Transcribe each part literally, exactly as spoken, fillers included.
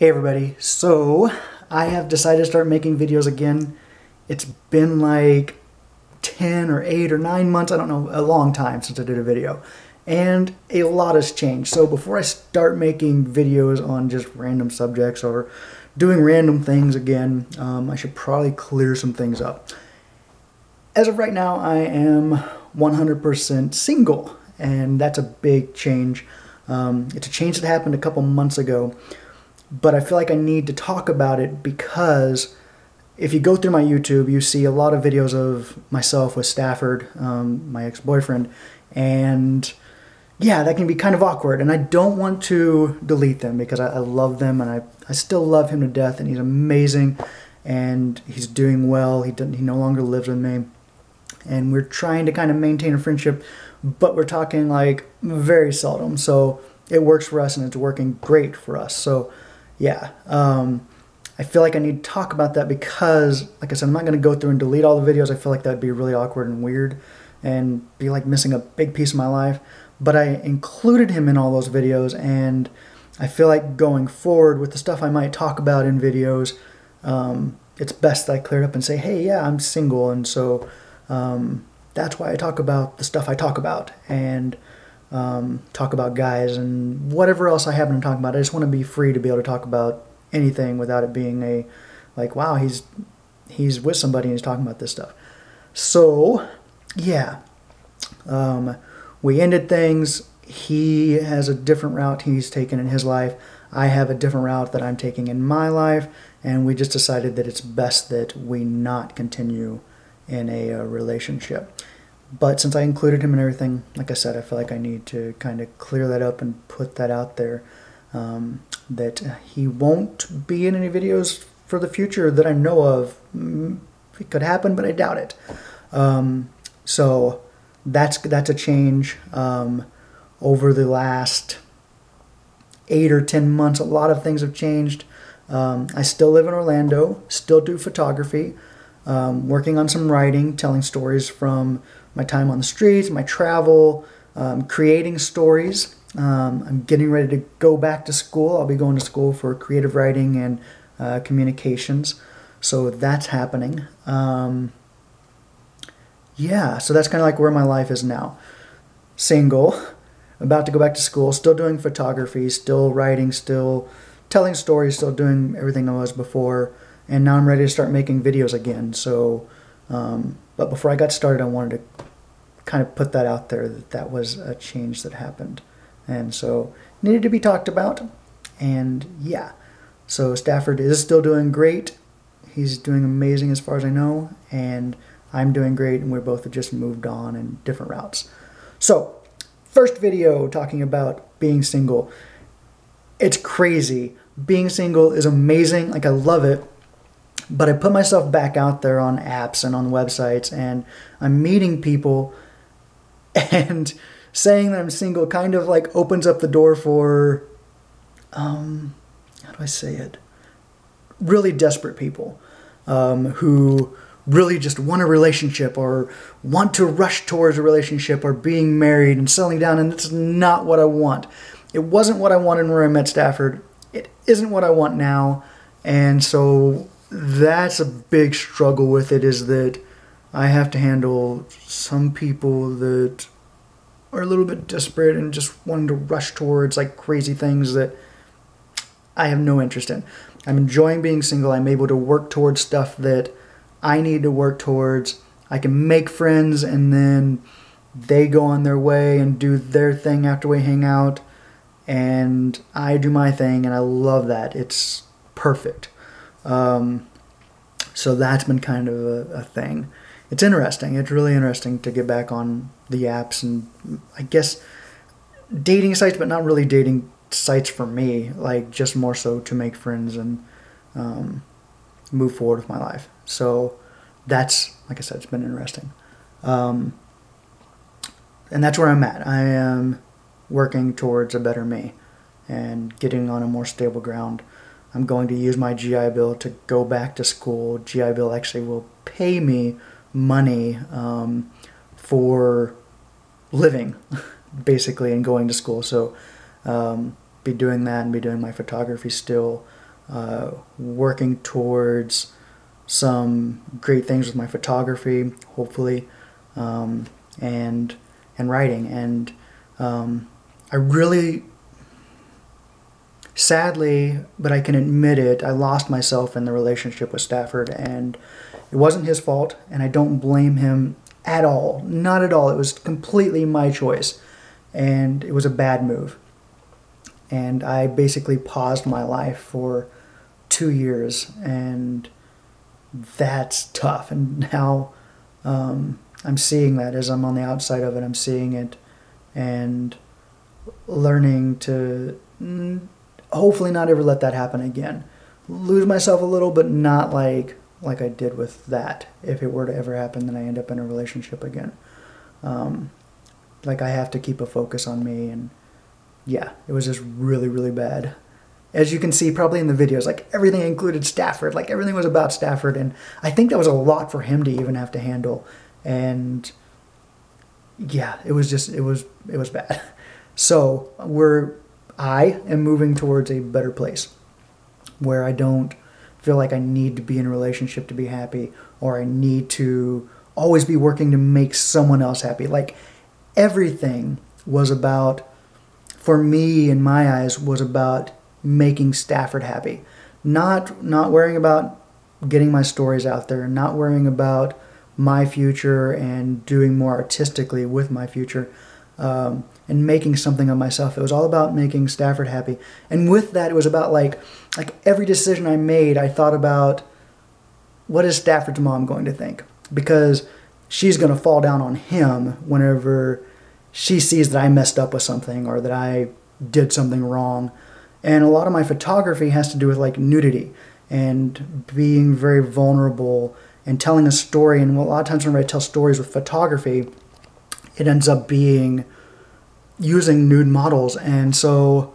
Hey everybody, so I have decided to start making videos again. It's been like ten or eight or nine months, I don't know, a long time since I did a video. And a lot has changed. So before I start making videos on just random subjects or doing random things again, um, I should probably clear some things up. As of right now, I am one hundred percent single, and that's a big change. Um, it's a change that happened a couple months ago. But I feel like I need to talk about it because if you go through my YouTube, you see a lot of videos of myself with Stafford, um, my ex-boyfriend, and yeah, that can be kind of awkward. And I don't want to delete them because I, I love them and I, I still love him to death and he's amazing and he's doing well. He, he no longer lives with me. And we're trying to kind of maintain a friendship, but we're talking like very seldom. So it works for us and it's working great for us. So yeah, um, I feel like I need to talk about that because, like I said, I'm not going to go through and delete all the videos. I feel like that would be really awkward and weird and be like missing a big piece of my life. But I included him in all those videos, and I feel like going forward with the stuff I might talk about in videos, um, it's best that I clear it up and say, hey, yeah, I'm single, and so um, that's why I talk about the stuff I talk about, and Um, talk about guys and whatever else I happen to talk about. I just want to be free to be able to talk about anything without it being a, like, wow, he's he's with somebody and he's talking about this stuff. So, yeah. Um, we ended things. He has a different route he's taken in his life. I have a different route that I'm taking in my life. And we just decided that it's best that we not continue in a, a relationship. But since I included him in everything, like I said, I feel like I need to kind of clear that up and put that out there, um, that he won't be in any videos for the future that I know of. It could happen, but I doubt it. Um, so that's that's a change. Um, over the last eight or ten months, a lot of things have changed. Um, I still live in Orlando, still do photography, um, working on some writing, telling stories from my time on the streets, my travel, um, creating stories. Um, I'm getting ready to go back to school. I'll be going to school for creative writing and uh, communications. So that's happening. Um, yeah, so that's kind of like where my life is now. Single, about to go back to school, still doing photography, still writing, still telling stories, still doing everything I was before. And now I'm ready to start making videos again. So, um, but before I got started, I wanted to kind of put that out there, that that was a change that happened. And so needed to be talked about. And yeah, so Stafford is still doing great. He's doing amazing as far as I know. And I'm doing great. And we're both have just moved on in different routes. So first video talking about being single. It's crazy. Being single is amazing. Like, I love it. But I put myself back out there on apps and on websites, and I'm meeting people, and saying that I'm single kind of like opens up the door for, um, how do I say it? Really desperate people, um, who really just want a relationship or want to rush towards a relationship or being married and settling down. And that's not what I want. It wasn't what I wanted when I met Stafford. It isn't what I want now. And so that's a big struggle with it, is that I have to handle some people that are a little bit desperate and just wanting to rush towards like crazy things that I have no interest in. I'm enjoying being single. I'm able to work towards stuff that I need to work towards. I can make friends and then they go on their way and do their thing after we hang out, and I do my thing, and I love that. It's perfect. Um, so that's been kind of a, a thing. It's interesting. It's really interesting to get back on the apps and I guess dating sites, but not really dating sites for me, like just more so to make friends and, um, move forward with my life. So that's, like I said, it's been interesting. Um, and that's where I'm at. I am working towards a better me and getting on a more stable ground. I'm going to use my G I Bill to go back to school. G I Bill actually will pay me money um, for living, basically, and going to school. So um, be doing that and be doing my photography still. uh, working towards some great things with my photography, hopefully, um, and and writing. And um, I really, sadly, but I can admit it, I lost myself in the relationship with Stafford, and it wasn't his fault, and I don't blame him at all. Not at all. It was completely my choice, and it was a bad move. And I basically paused my life for two years, and that's tough. And now um, I'm seeing that as I'm on the outside of it. I'm seeing it and learning to hopefully not ever let that happen again. Lose myself a little, but not like like I did with that. If it were to ever happen, then I end up in a relationship again. Um, like I have to keep a focus on me, and yeah, it was just really, really bad. As you can see probably in the videos, like everything included Stafford, like everything was about Stafford, and I think that was a lot for him to even have to handle. And yeah, it was just, it was, it was bad. So we're, I am moving towards a better place where I don't feel like I need to be in a relationship to be happy, or I need to always be working to make someone else happy. Like everything was about, for me in my eyes, was about making Stafford happy. Not not worrying about getting my stories out there, not worrying about my future and doing more artistically with my future, um, and making something of myself. It was all about making Stafford happy. And with that, it was about like, like every decision I made, I thought about, what is Stafford's mom going to think? Because she's going to fall down on him whenever she sees that I messed up with something or that I did something wrong. And a lot of my photography has to do with like nudity and being very vulnerable and telling a story. And a lot of times when I tell stories with photography, it ends up being using nude models. And so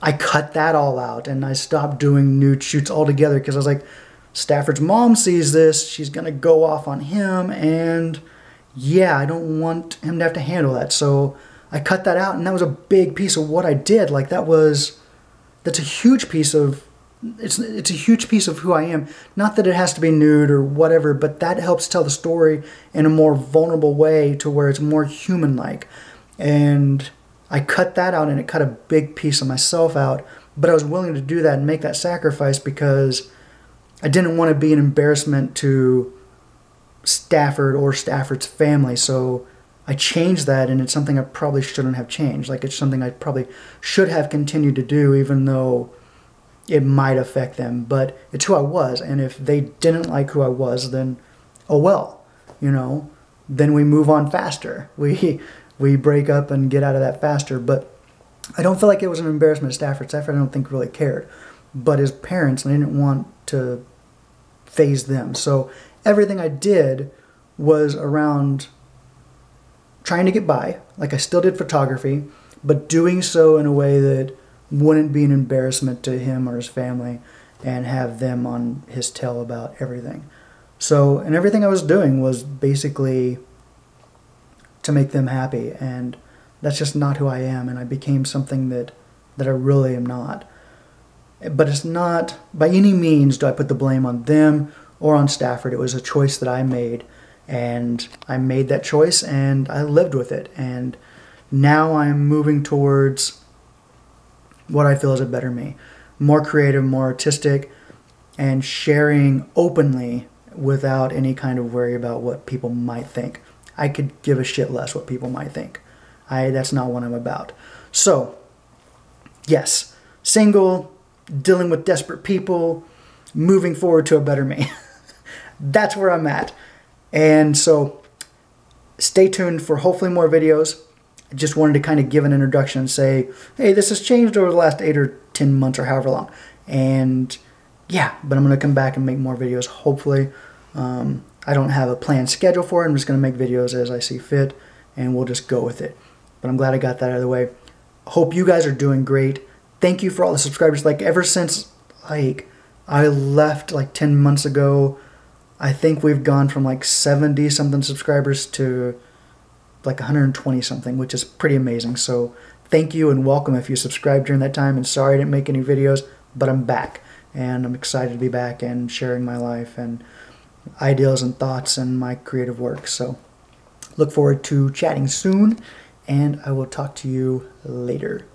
I cut that all out and I stopped doing nude shoots altogether, because I was like, Stafford's mom sees this, she's going to go off on him, and yeah, I don't want him to have to handle that. So I cut that out, and that was a big piece of what I did. Like that was, that's a huge piece of, it's, it's a huge piece of who I am. Not that it has to be nude or whatever, but that helps tell the story in a more vulnerable way to where it's more human-like. And I cut that out, and it cut a big piece of myself out, but I was willing to do that and make that sacrifice because I didn't want to be an embarrassment to Stafford or Stafford's family. So I changed that, and it's something I probably shouldn't have changed. Like it's something I probably should have continued to do, even though it might affect them, but it's who I was. And if they didn't like who I was, then oh well, you know, then we move on faster. We, we break up and get out of that faster. But I don't feel like it was an embarrassment to Stafford. Stafford I don't think really cared, but his parents, and I didn't want to phase them. So everything I did was around trying to get by. Like I still did photography, but doing so in a way that wouldn't be an embarrassment to him or his family and have them on his tail about everything. So, and everything I was doing was basically to make them happy, and that's just not who I am, and I became something that, that I really am not. But it's not, by any means do I put the blame on them or on Stafford. It was a choice that I made, and I made that choice and I lived with it. And now I'm moving towards what I feel is a better me, more creative, more artistic, and sharing openly without any kind of worry about what people might think. I could give a shit less what people might think. I, that's not what I'm about. So yes, single, dealing with desperate people, moving forward to a better me. That's where I'm at. And so stay tuned for hopefully more videos. I just wanted to kind of give an introduction and say, hey, this has changed over the last eight or ten months or however long. And yeah, but I'm going to come back and make more videos, hopefully. Um, I don't have a planned schedule for it. I'm just going to make videos as I see fit, and we'll just go with it. But I'm glad I got that out of the way. Hope you guys are doing great. Thank you for all the subscribers. Like ever since like I left like ten months ago, I think we've gone from like seventy something subscribers to like one hundred twenty something, which is pretty amazing. So thank you and welcome if you subscribed during that time. And sorry I didn't make any videos, but I'm back. and I'm excited to be back and sharing my life and ideals and thoughts and my creative work. So look forward to chatting soon, and I will talk to you later.